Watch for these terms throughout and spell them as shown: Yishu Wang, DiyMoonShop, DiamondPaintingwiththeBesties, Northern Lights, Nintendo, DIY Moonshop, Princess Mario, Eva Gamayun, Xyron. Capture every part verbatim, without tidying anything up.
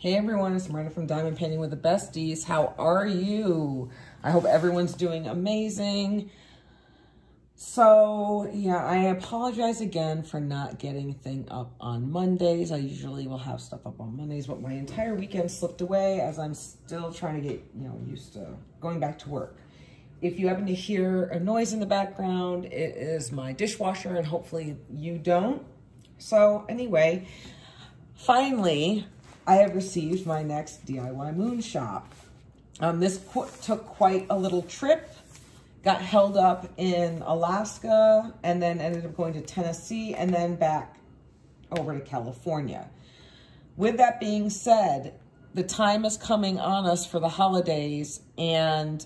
Hey everyone, it's Marta from Diamond Painting with the Besties. How are you? I hope everyone's doing amazing. So yeah, I apologize again for not getting thing up on Mondays. I usually will have stuff up on Mondays, but my entire weekend slipped away as I'm still trying to get, you know, used to going back to work. If you happen to hear a noise in the background, it is my dishwasher and hopefully you don't. So anyway, finally, I have received my next D I Y Moonshop. Um, this qu took quite a little trip, got held up in Alaska, and then ended up going to Tennessee, and then back over to California. With that being said, the time is coming on us for the holidays, and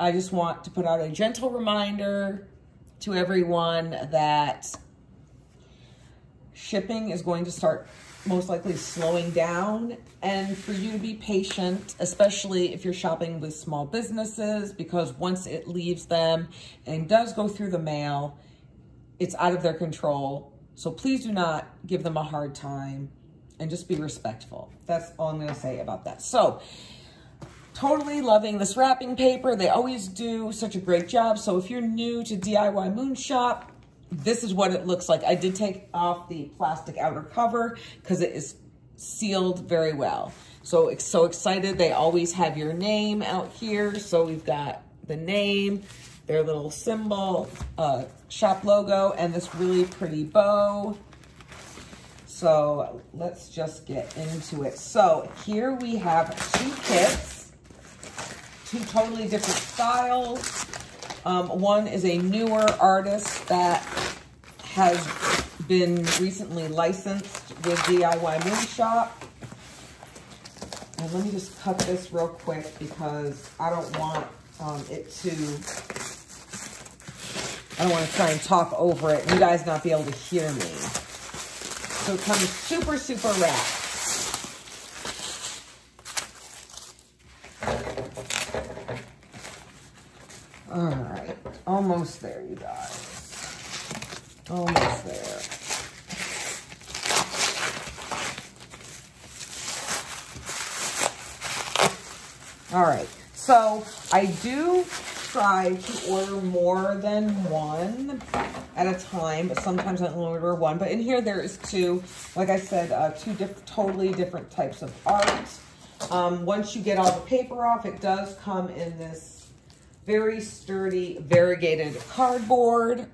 I just want to put out a gentle reminder to everyone that shipping is going to start most likely slowing down, and for you to be patient, especially if you're shopping with small businesses, because once it leaves them and does go through the mail, it's out of their control. So please do not give them a hard time and just be respectful. That's all I'm gonna say about that. So totally loving this wrapping paper. They always do such a great job. So if you're new to D I Y Moonshop, this is what it looks like. I did take off the plastic outer cover because it is sealed very well. So it's so excited. They always have your name out here. So we've got the name, their little symbol, uh, shop logo, and this really pretty bow. So let's just get into it. So here we have two kits, two totally different styles. Um, one is a newer artist that has been recently licensed with D I Y Moonshop. And let me just cut this real quick because I don't want um, it to, I don't want to try and talk over it and you guys not be able to hear me. So it comes super, super wrapped. All right, almost there, you guys. Almost there. All right, so I do try to order more than one at a time, but sometimes I only order one. But in here, there is two. Like I said, uh, two diff- totally different types of art. Um, once you get all the paper off, it does come in this very sturdy, variegated cardboard.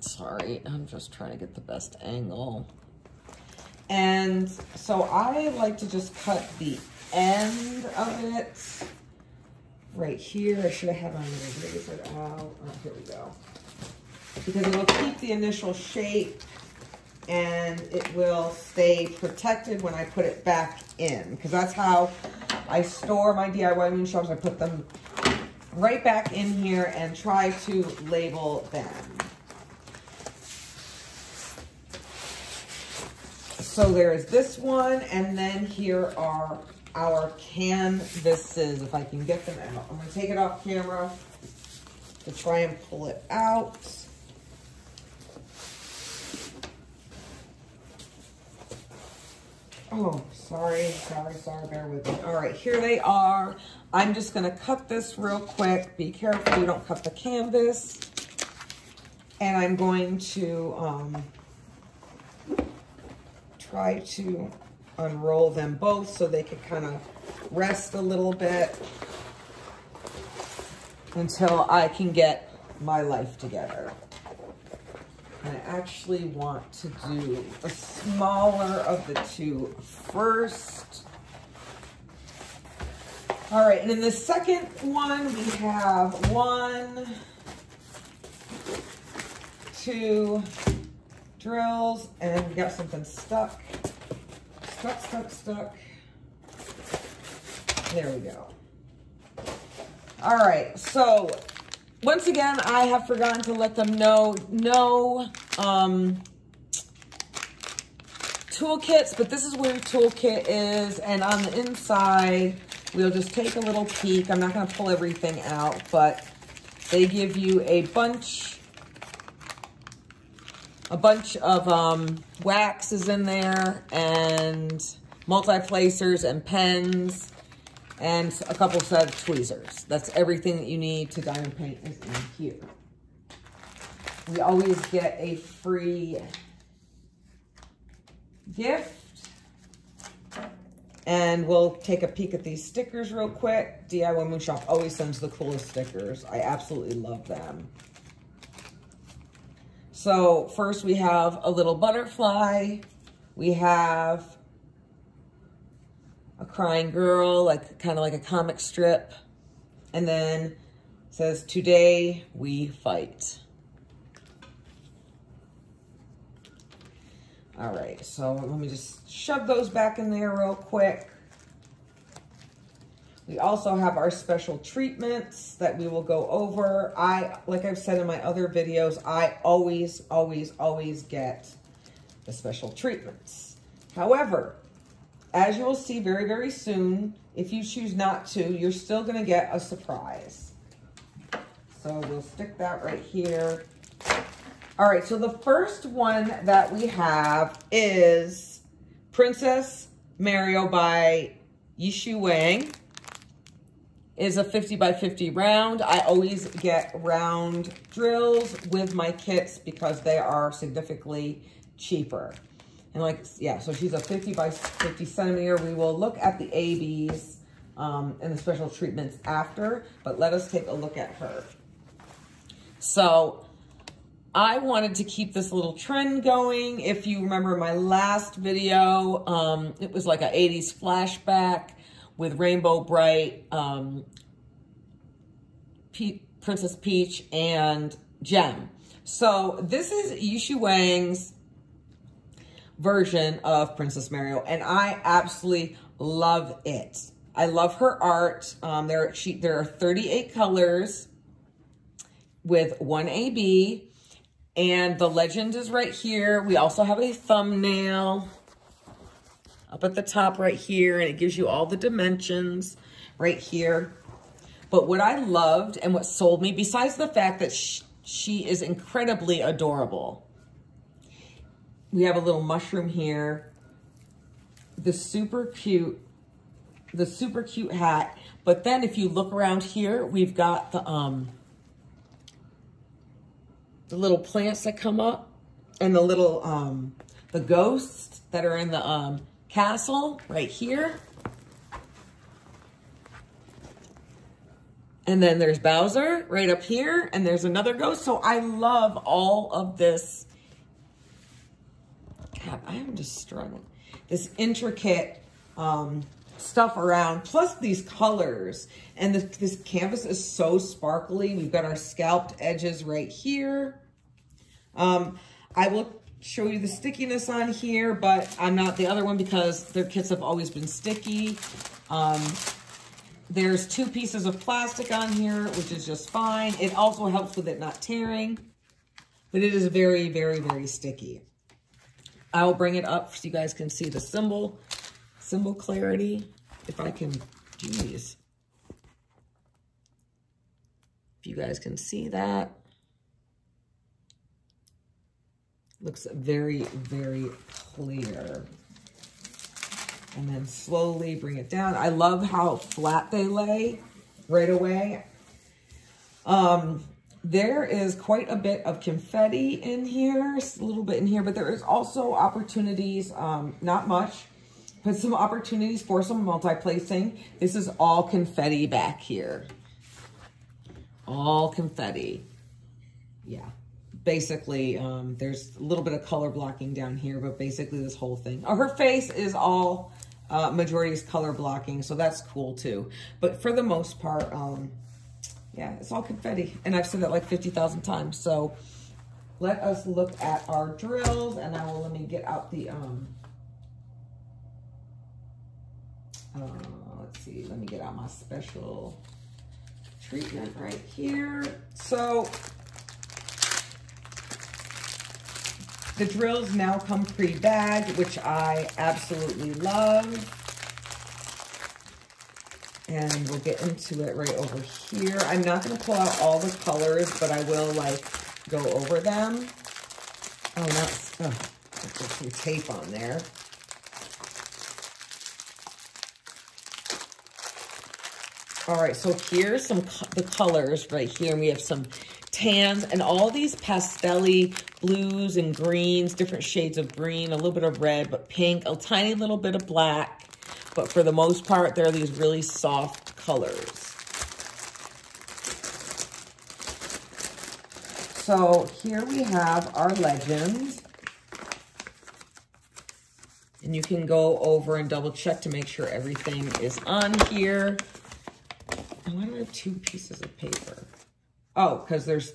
Sorry, I'm just trying to get the best angle. And so I like to just cut the end of it right here. I should have had my little razor out. Oh, here we go. Because it will keep the initial shape and it will stay protected when I put it back in. Because that's how I store my D I Y Moonshops. I put them right back in here and try to label them. So there's this one, and then here are our canvases, if I can get them out. I'm gonna take it off camera to try and pull it out. Oh, sorry, sorry, sorry, bear with me. All right, here they are. I'm just gonna cut this real quick. Be careful you don't cut the canvas. And I'm going to um, try to unroll them both so they could kind of rest a little bit until I can get my life together. I actually want to do the smaller of the two first. All right, and in the second one, we have one, two drills, and we got something stuck. Stuck, stuck, stuck. There we go. All right, so once again, I have forgotten to let them know no um, toolkits, but this is where your toolkit is. And on the inside, We'll just take a little peek. I'm not going to pull everything out, but they give you a bunch, a bunch of um, waxes in there and multi-placers and pens and a couple set of tweezers. That's everything that you need to diamond paint is in here. We always get a free gift. And we'll take a peek at these stickers real quick. D I Y Moonshop always sends the coolest stickers. I absolutely love them. So first we have a little butterfly. We have a crying girl, like kind of like a comic strip. And then it says, "Today we fight." All right, so let me just shove those back in there real quick. We also have our special treatments that we will go over. I, like I've said in my other videos, I always, always, always get the special treatments. However, as you will see very, very soon, if you choose not to, you're still gonna get a surprise. So we'll stick that right here. All right, so the first one that we have is Princess Mario by Yishu Wang. It's a fifty by fifty round. I always get round drills with my kits because they are significantly cheaper. And like, yeah, so she's a fifty by fifty centimeter. We will look at the A Bs um, and the special treatments after, but let us take a look at her. So, I wanted to keep this little trend going. If you remember my last video, um, it was like an eighties flashback with Rainbow Bright, um, Pe- Princess Peach, and Gem. So this is Yishu Wang's version of Princess Mario, and I absolutely love it. I love her art. Um, there, she, there are thirty-eight colors with one A B. And the legend is right here. We also have a thumbnail up at the top right here, and it gives you all the dimensions right here. But what I loved and what sold me, besides the fact that she, she is incredibly adorable, we have a little mushroom here, the super cute, the super cute hat. But then if you look around here, we've got the, um, the little plants that come up and the little, um, the ghosts that are in the um, castle right here. And then there's Bowser right up here, and there's another ghost. So I love all of this. God, I am just struggling. This intricate um, stuff around, plus these colors. And this, this canvas is so sparkly. We've got our scalped edges right here. Um, I will show you the stickiness on here, but I'm not the other one because their kits have always been sticky. Um, there's two pieces of plastic on here, which is just fine. It also helps with it not tearing, but it is very, very, very sticky. I will bring it up so you guys can see the symbol. Symbol clarity, if I can do these. If you guys can see that. Looks very, very clear. And then slowly bring it down. I love how flat they lay right away. Um, there is quite a bit of confetti in here, a little bit in here, but there is also opportunities, um, not much, but some opportunities for some multi-placing. This is all confetti back here. All confetti. Yeah. Basically, um, there's a little bit of color blocking down here, but basically this whole thing. Oh, her face is all, uh, majority is color blocking, so that's cool too. But for the most part, um, yeah, it's all confetti. And I've said that like fifty thousand times. So let us look at our drills, and I will, let me get out the... Um, Uh, let's see, let me get out my special treatment right here. So the drills now come pre-bagged, which I absolutely love. And we'll get into it right over here. I'm not going to pull out all the colors, but I will, like, go over them. Oh, that's, oh, there's some tape on there. All right, so here's some co the colors right here. And we have some tans and all these pastel-y blues and greens, different shades of green, a little bit of red, but pink, a tiny little bit of black. But for the most part, there are these really soft colors. So here we have our legends. And you can go over and double check to make sure everything is on here. And why do I have two pieces of paper? Oh, because there's...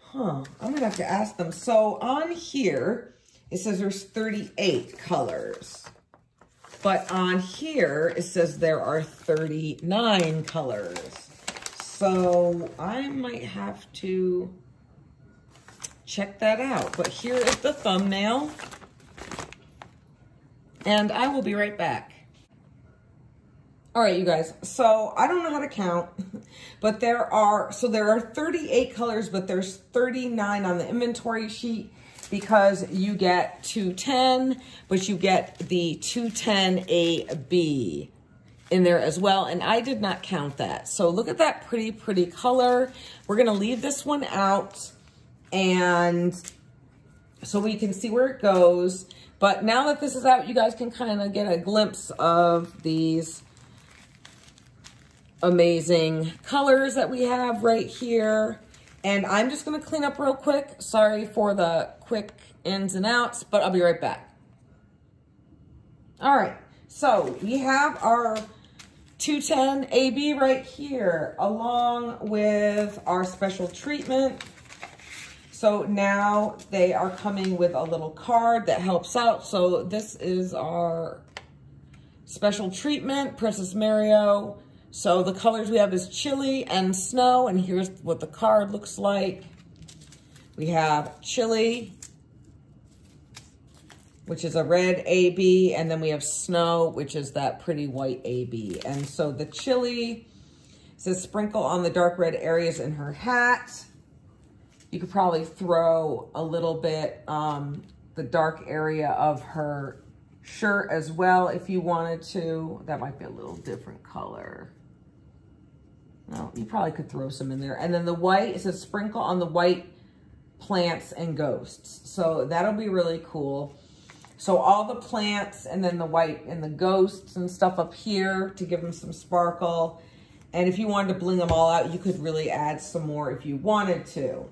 Huh, I'm going to have to ask them. So on here... It says there's thirty-eight colors, but on here, it says there are thirty-nine colors. So I might have to check that out, but here is the thumbnail and I will be right back. All right, you guys, so I don't know how to count, but there are, so there are thirty-eight colors, but there's thirty-nine on the inventory sheet. Because you get two ten, but you get the two ten A B in there as well. And I did not count that. So look at that pretty, pretty color. We're going to leave this one out. And so we can see where it goes. But now that this is out, you guys can kind of get a glimpse of these amazing colors that we have right here. And I'm just going to clean up real quick. Sorry for the quick ins and outs, but I'll be right back. All right. So we have our two ten A B right here, along with our special treatment. So now they are coming with a little card that helps out. So this is our special treatment, Princess Mario. So the colors we have is chili and snow, and here's what the card looks like. We have chili, which is a red A B, and then we have snow, which is that pretty white A B. And so the chili says sprinkle on the dark red areas in her hat. You could probably throw a little bit um, the dark area of her shirt as well if you wanted to. That might be a little different color. Well, you probably could throw some in there. And then the white, it says sprinkle on the white plants and ghosts. So that'll be really cool. So all the plants and then the white and the ghosts and stuff up here to give them some sparkle. And if you wanted to bling them all out, you could really add some more if you wanted to.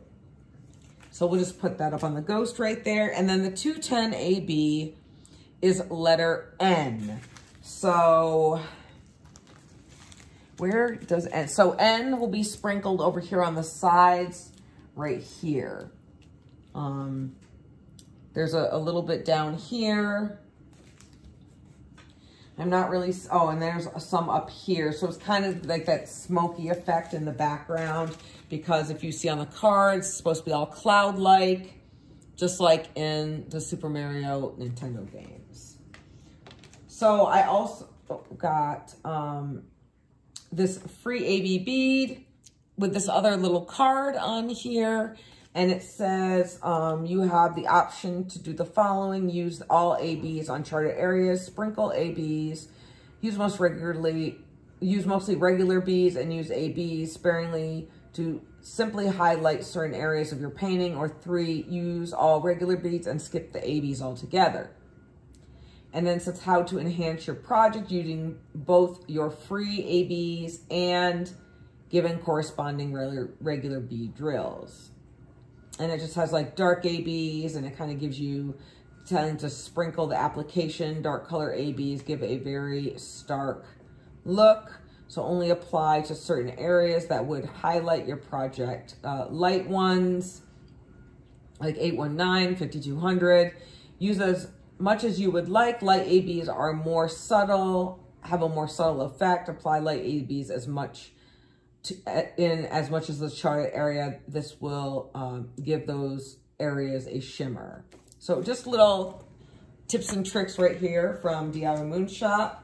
So we'll just put that up on the ghost right there. And then the two ten A B is letter N. So... Where does N? So N will be sprinkled over here on the sides right here. Um, there's a, a little bit down here. I'm not really, oh, and there's some up here. So it's kind of like that smoky effect in the background, because if you see on the card, it's supposed to be all cloud-like, just like in the Super Mario Nintendo games. So I also got... Um, this free A B bead with this other little card on here. And it says, um, you have the option to do the following. Use all A Bs on charted areas, sprinkle A Bs, use most regularly, use mostly regular Bs and use A Bs sparingly to simply highlight certain areas of your painting, or three, use all regular beads and skip the A Bs altogether. And then it says how to enhance your project using both your free A Bs and given corresponding regular, regular bead drills. And it just has like dark A Bs, and it kind of gives you telling to sprinkle the application. Dark color A Bs give a very stark look. So only apply to certain areas that would highlight your project. Uh, light ones like eight one nine, fifty-two hundred. Use those much as you would like. Light A Bs are more subtle, have a more subtle effect. Apply light A Bs as much to, in as much as the charted area. This will um, give those areas a shimmer. So just little tips and tricks right here from DiyMoonShop.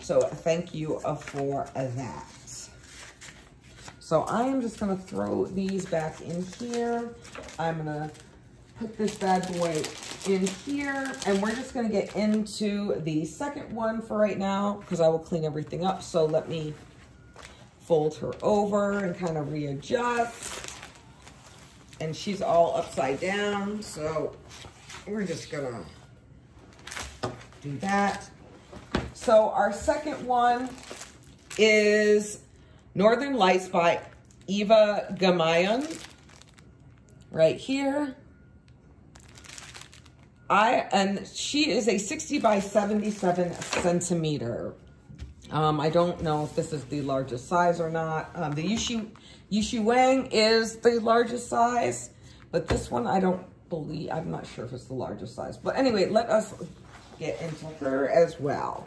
So thank you for that. So I am just gonna throw these back in here. I'm gonna put this bad boy in here, and we're just gonna get into the second one for right now because I will clean everything up. So let me fold her over and kind of readjust. And she's all upside down, so we're just gonna do that. So our second one is Northern Lights by Eva Gamayun, right here. I and she is a sixty by seventy-seven centimeter. Um, I don't know if this is the largest size or not. Um, the Yishu Yishu Wang is the largest size, but this one I don't believe. I'm not sure if it's the largest size. But anyway, let us get into her as well.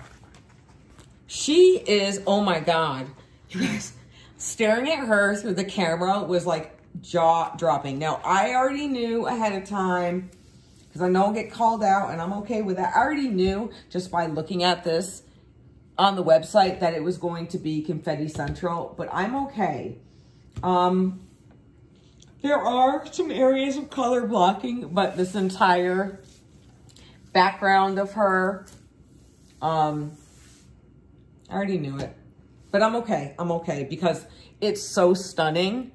She is, oh my God, you guys. Staring at her through the camera was like jaw dropping. Now, I already knew ahead of time, because I know I'll get called out and I'm okay with that. I already knew just by looking at this on the website that it was going to be Confetti Central, but I'm okay. Um, there are some areas of color blocking, but this entire background of her, um, I already knew it. But I'm okay, I'm okay, because it's so stunning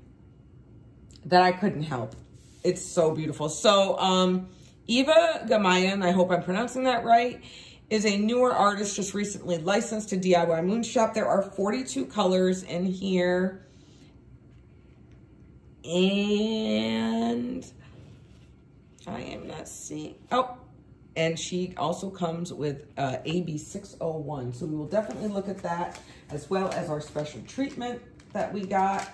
that I couldn't help. It's so beautiful. So um, Eva Gamayun, I hope I'm pronouncing that right, is a newer artist just recently licensed to DiyMoonShop. There are forty-two colors in here. And I am not seeing, oh. And she also comes with uh, A B six oh one. So we will definitely look at that as well as our special treatment that we got.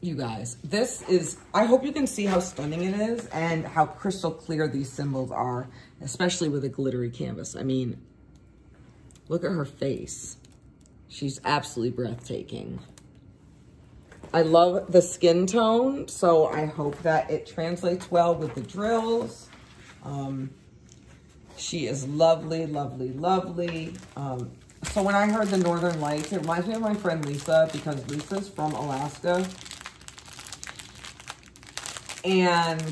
You guys, this is, I hope you can see how stunning it is and how crystal clear these symbols are, especially with a glittery canvas. I mean, look at her face. She's absolutely breathtaking. I love the skin tone, so I hope that it translates well with the drills. Um, she is lovely, lovely, lovely. Um, so when I heard the Northern Lights, it reminds me of my friend Lisa, because Lisa's from Alaska. And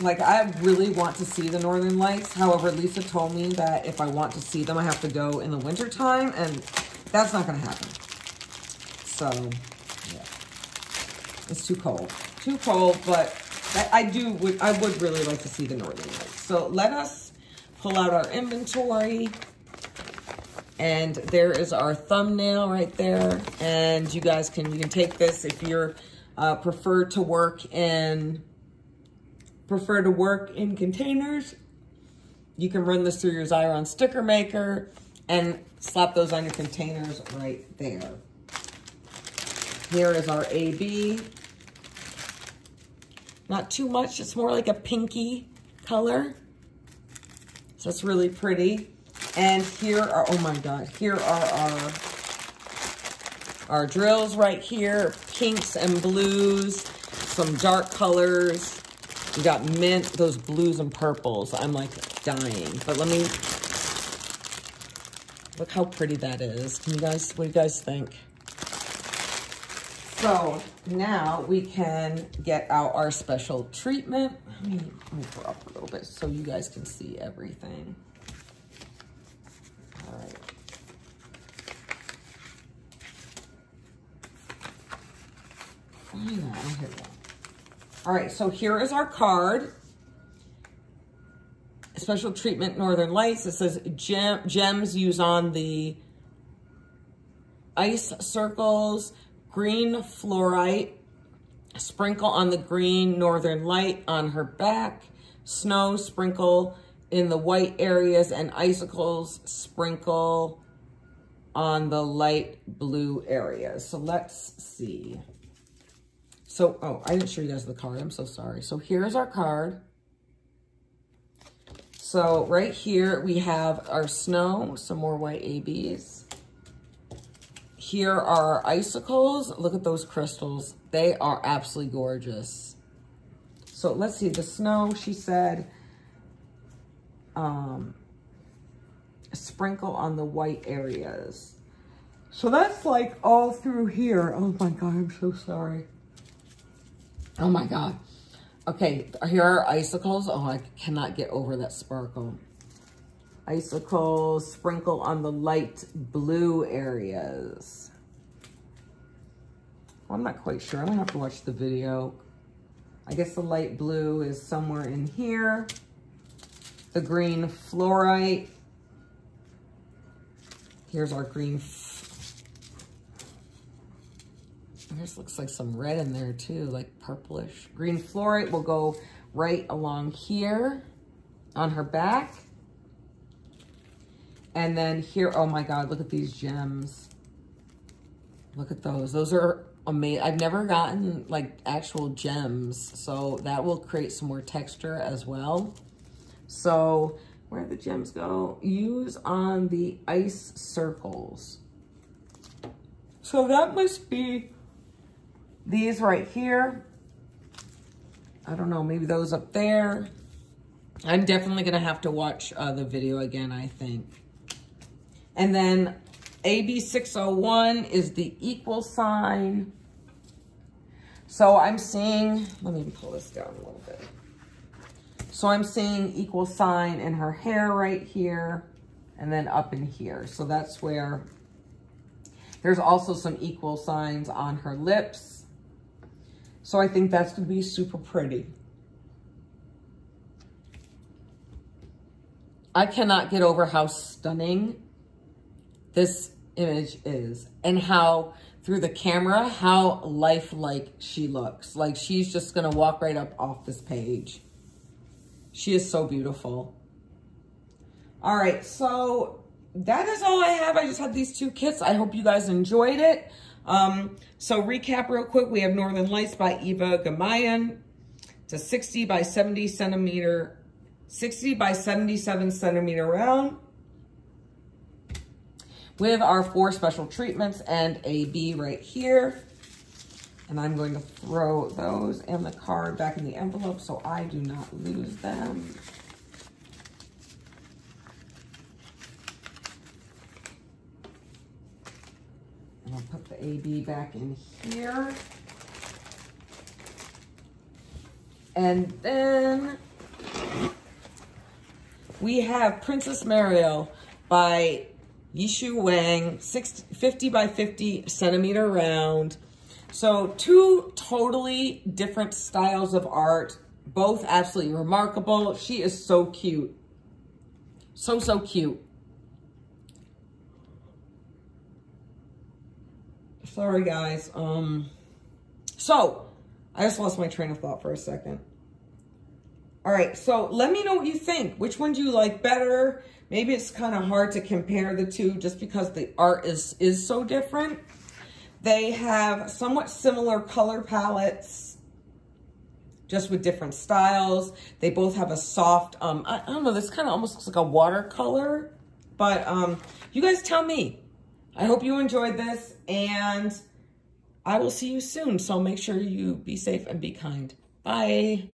like, I really want to see the Northern Lights. However, Lisa told me that if I want to see them, I have to go in the winter time, and that's not going to happen. So yeah, it's too cold, too cold, but I do, would, I would really like to see the Northern Lights. So let us pull out our inventory. And there is our thumbnail right there. And you guys can, you can take this if you're, uh, prefer to work in, prefer to work in containers. You can run this through your Xyron sticker maker and slap those on your containers right there. Here is our A B. Not too much, it's more like a pinky color. So that's really pretty. And here are, oh my God, here are our, our drills right here. Pinks and blues, some dark colors. We got mint, those blues and purples. I'm like dying, but let me, look how pretty that is. Can you guys, what do you guys think? So now we can get out our special treatment. Let me move her up a little bit so you guys can see everything. All right. Oh yeah, I hear that. All right, so here is our card. Special treatment Northern Lights. It says Gem, gems used on the ice circles. Green fluorite, sprinkle on the green Northern Light on her back, snow sprinkle in the white areas, and icicles sprinkle on the light blue areas. So let's see. So, oh, I didn't show you guys the card. I'm so sorry. So here's our card. So right here we have our snow, some more white A Bs. Here are our icicles. Look at those crystals. They are absolutely gorgeous. So let's see the snow. She said um, sprinkle on the white areas. So that's like all through here. Oh my God, I'm so sorry. Oh my God. Okay, here are icicles. Oh, I cannot get over that sparkle. Icicles, sprinkle on the light blue areas. Well, I'm not quite sure. I'm gonna have to watch the video. I guess the light blue is somewhere in here. The green fluorite. Here's our green. This looks like some red in there too, like purplish. Green fluorite will go right along here on her back. And then here, oh my God, look at these gems. Look at those. Those are amazing. I've never gotten like actual gems. So that will create some more texture as well. So where the gems go? Use on the ice circles. So that must be these right here. I don't know, maybe those up there. I'm definitely gonna have to watch uh, the video again, I think. And then A B six oh one is the equal sign. So I'm seeing, let me pull this down a little bit. So I'm seeing equal sign in her hair right here and then up in here. So that's where, there's also some equal signs on her lips. So I think that's gonna be super pretty. I cannot get over how stunning this image is and how through the camera, how lifelike she looks. Like she's just gonna walk right up off this page. She is so beautiful. All right, so that is all I have. I just had these two kits. I hope you guys enjoyed it. Um, so recap real quick, we have Northern Lights by Eva Gamayun. It's a sixty by seventy centimeter, sixty by seventy-seven centimeter round, with our four special treatments and a B right here. And I'm going to throw those and the card back in the envelope so I do not lose them. And I'll put the A B back in here. And then we have Princess Mario by Yishu Wang, fifty by fifty centimeter round. So two totally different styles of art, both absolutely remarkable. She is so cute. So, so cute. Sorry guys. Um, so I just lost my train of thought for a second. All right, so let me know what you think. Which one do you like better? Maybe it's kind of hard to compare the two just because the art is, is so different. They have somewhat similar color palettes, just with different styles. They both have a soft, um, I, I don't know, this kind of almost looks like a watercolor, but um, you guys tell me. I hope you enjoyed this and I will see you soon. So make sure you be safe and be kind. Bye.